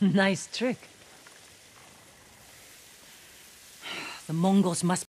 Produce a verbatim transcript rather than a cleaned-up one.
Nice trick. The Mongols must